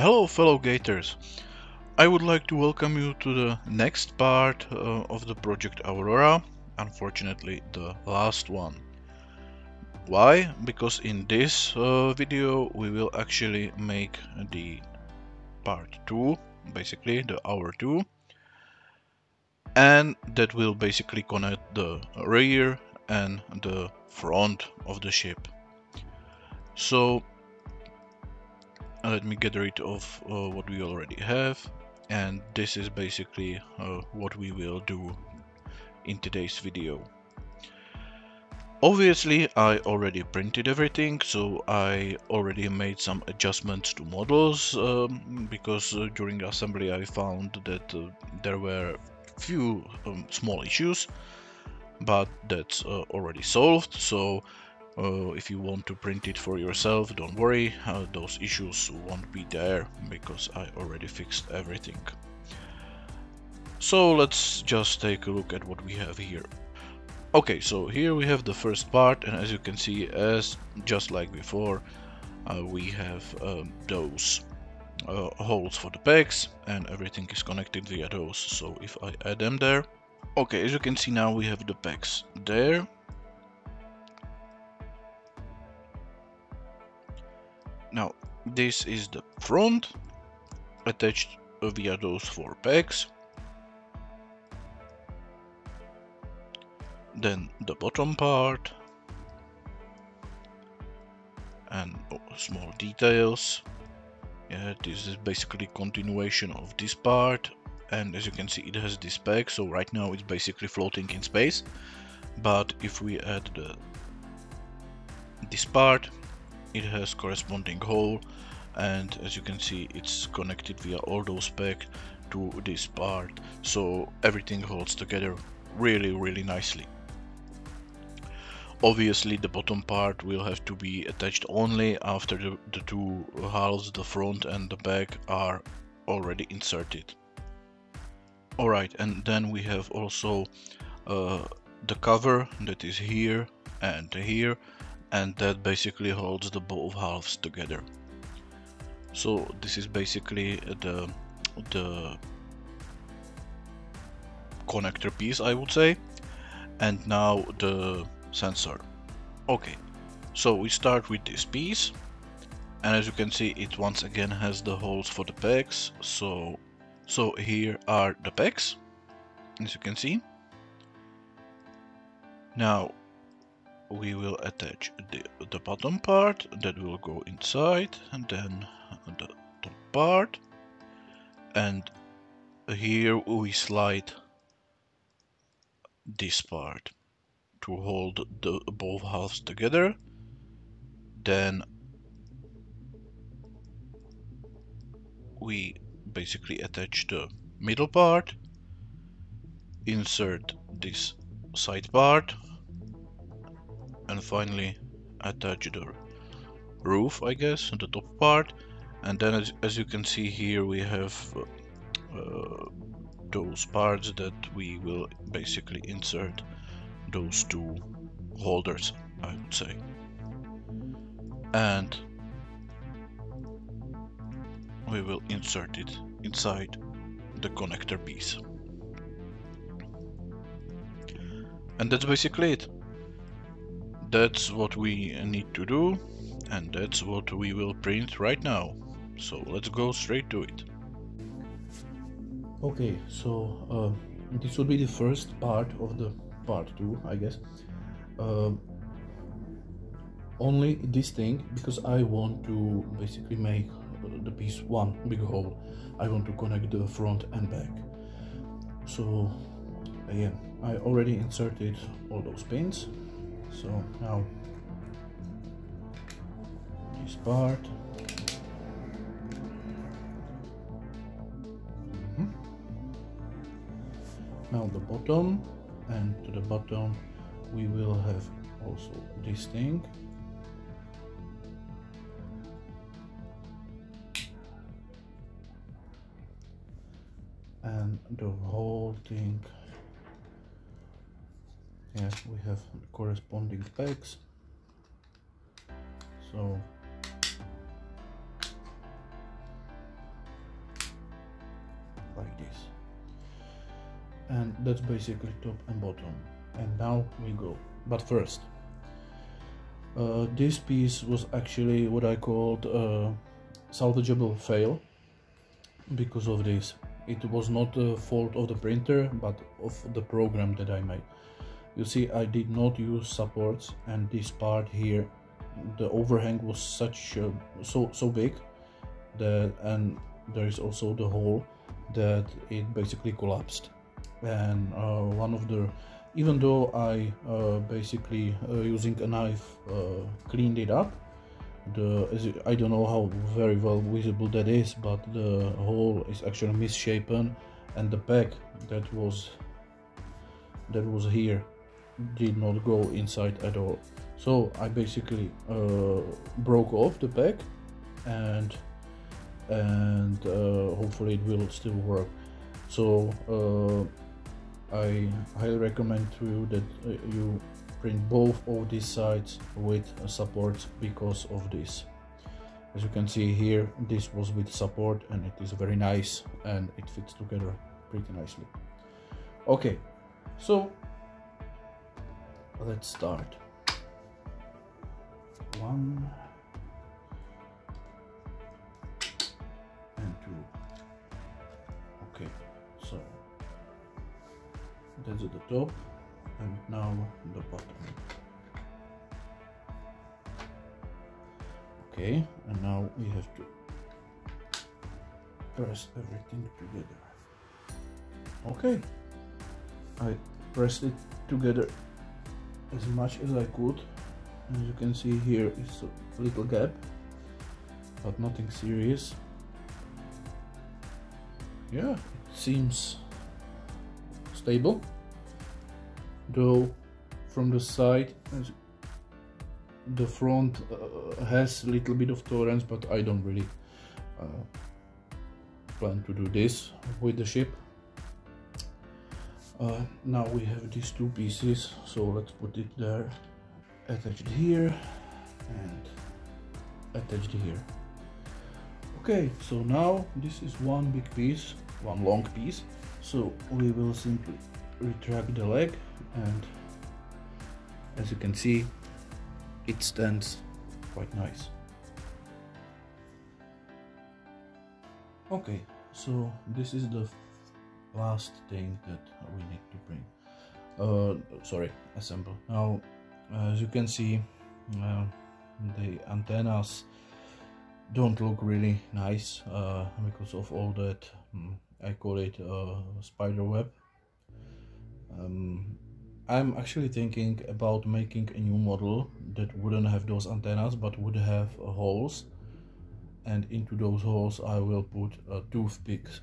Hello fellow Gators, I would like to welcome you to the next part of the Project Aurora, unfortunately the last one. Why? Because in this video we will actually make the part 2, basically the hour 2, and that will basically connect the rear and the front of the ship. So let me get rid of what we already have, and this is basically what we will do in today's video. Obviously I already printed everything, so I already made some adjustments to models because during assembly I found that there were few small issues, but that's already solved. So if you want to print it for yourself, don't worry, those issues won't be there because I already fixed everything. So let's just take a look at what we have here. Okay, so here we have the first part, and as you can see, as just like before, we have those holes for the pegs, and everything is connected via those. So if I add them there, okay, as you can see now we have the pegs there. Now this is the front, attached via those four pegs. Then the bottom part, and small details. Yeah, this is basically continuation of this part, and as you can see it has this peg, so right now it's basically floating in space. But if we add this part, it has corresponding hole, and as you can see it's connected via all those pegs to this part, so everything holds together really nicely. Obviously the bottom part will have to be attached only after the two halves, the front and the back, are already inserted. Alright, and then we have also the cover that is here and here, and that basically holds the both halves together. So this is basically the connector piece, I would say. And now the sensor. Okay, so we start with this piece, and as you can see it once again has the holes for the pegs, so here are the pegs, as you can see. Now we will attach the bottom part that will go inside, and then the top part, and here we slide this part to hold the both halves together. Then we basically attach the middle part, insert this side part, and finally attach the roof, I guess, the top part. And then as you can see here we have those parts that we will basically insert those two holders, I would say. And we will insert it inside the connector piece. And that's basically it. That's what we need to do, and that's what we will print right now. So let's go straight to it. Okay, so this would be the first part of the part 2, I guess. Only this thing, because I want to basically make the piece one big hole. I want to connect the front and back. So yeah, I already inserted all those pins. So now this part, now the bottom, and to the bottom we will have also this thing, and the whole thing. Yeah, we have the corresponding pegs. So like this, and that's basically top and bottom. And now we go, but first this piece was actually what I called salvageable fail because of this. It was not a fault of the printer but of the program that I made. You see, I did not use supports, and this part here, the overhang was such so big that, and there is also the hole, that it basically collapsed. And one of the, even though I basically using a knife cleaned it up, I don't know how very well visible that is, but the hole is actually misshapen, and the peg that was here did not go inside at all. So I basically broke off the peg, and hopefully it will still work. So I highly recommend to you that you print both of these sides with supports because of this. As you can see here, this was with support, and it is very nice, and it fits together pretty nicely. Okay, so let's start. 1 and 2. Okay, so that's at the top, and now the bottom. Okay, and now we have to press everything together. Okay, I pressed it together as much as I could. As you can see here is a little gap, but nothing serious. Yeah, it seems stable, though from the side, the front has a little bit of tolerance, but I don't really plan to do this with the ship. Now we have these two pieces, so let's put it there. Attached here and attached here. Okay, so now this is one big piece, one long piece, so we will simply retract the leg, and as you can see, it stands quite nice. Okay, so this is the last thing that we need to bring, assemble. Now, as you can see, the antennas don't look really nice because of all that, I call it spider web. I'm actually thinking about making a new model that wouldn't have those antennas but would have holes, and into those holes I will put toothpicks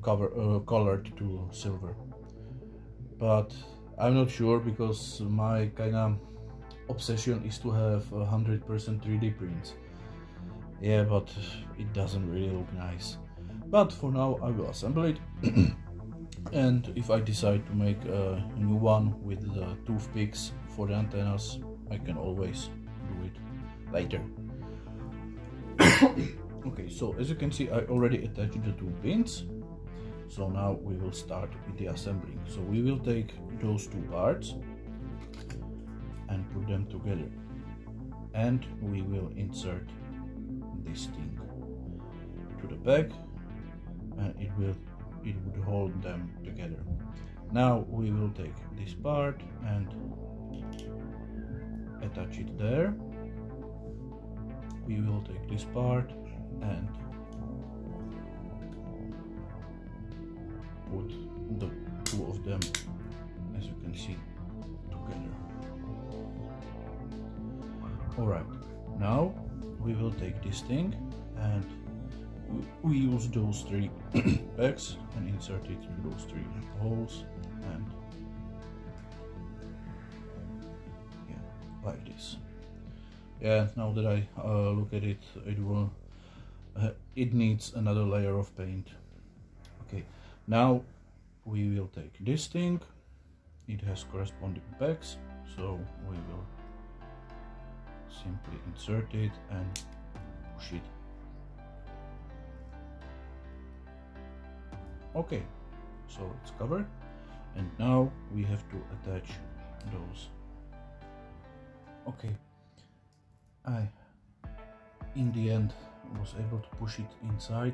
colored to silver. But I'm not sure, because my kind of obsession is to have 100% 3D prints. Yeah, but it doesn't really look nice. But for now I will assemble it, and if I decide to make a new one with the toothpicks for the antennas, I can always do it later. Okay, so as you can see, I already attached the two pins. So now we will start with the assembling. So we will take those two parts and put them together, and we will insert this thing to the back, and it would hold them together. Now we will take this part and attach it there. We will take this part and put the two of them, as you can see, together. Alright, now we will take this thing and we use those three pegs and insert it to those three holes, and yeah, like this. Yeah, now that I look at it, it needs another layer of paint. Okay. Now we will take this thing, it has corresponding pegs, so we will simply insert it and push it Okay, so it's covered, and now we have to attach those. Okay, I in the end was able to push it inside,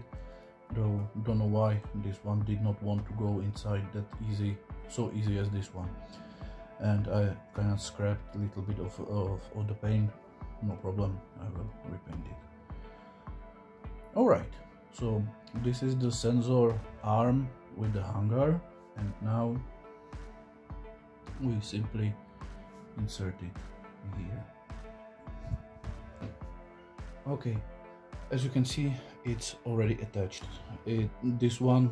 though don't know why this one did not want to go inside that easy, so easy as this one, and I kind of scrapped a little bit of the paint. No problem, I will repaint it. All right, so this is the sensor arm with the hanger, and now we simply insert it here. Okay, as you can see, it's already attached. This one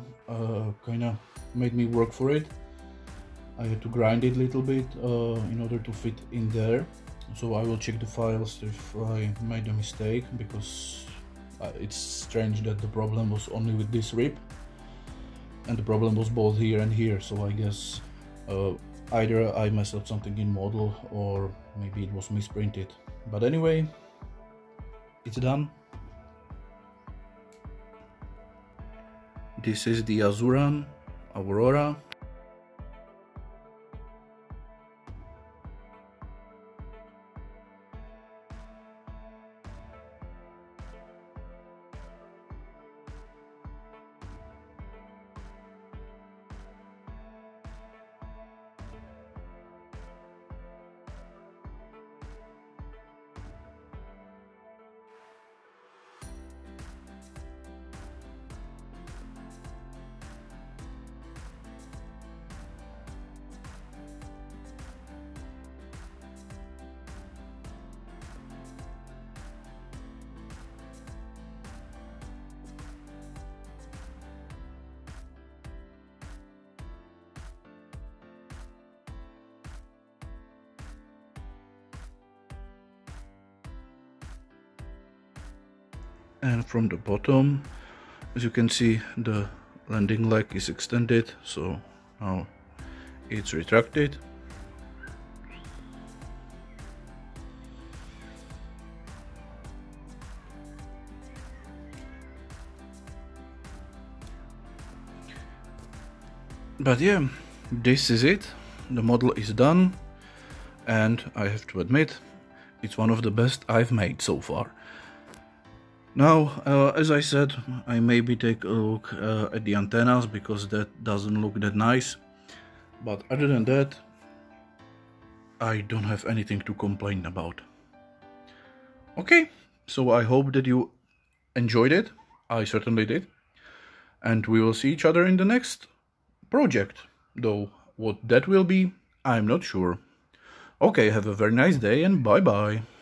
kind of made me work for it. I had to grind it a little bit in order to fit in there, so I will check the files if I made a mistake, because it's strange that the problem was only with this rib, and the problem was both here and here, so I guess either I messed up something in model, or maybe it was misprinted. But anyway, it's done. This is the Asuran Aurora. And from the bottom, as you can see, the landing leg is extended, so now it's retracted. But yeah, this is it. The model is done, and I have to admit, it's one of the best I've made so far. Now, as I said, I maybe take a look at the antennas, because that doesn't look that nice. But other than that, I don't have anything to complain about. Okay, so I hope that you enjoyed it. I certainly did. And we will see each other in the next project. Though what that will be, I'm not sure. Okay, have a very nice day, and bye-bye.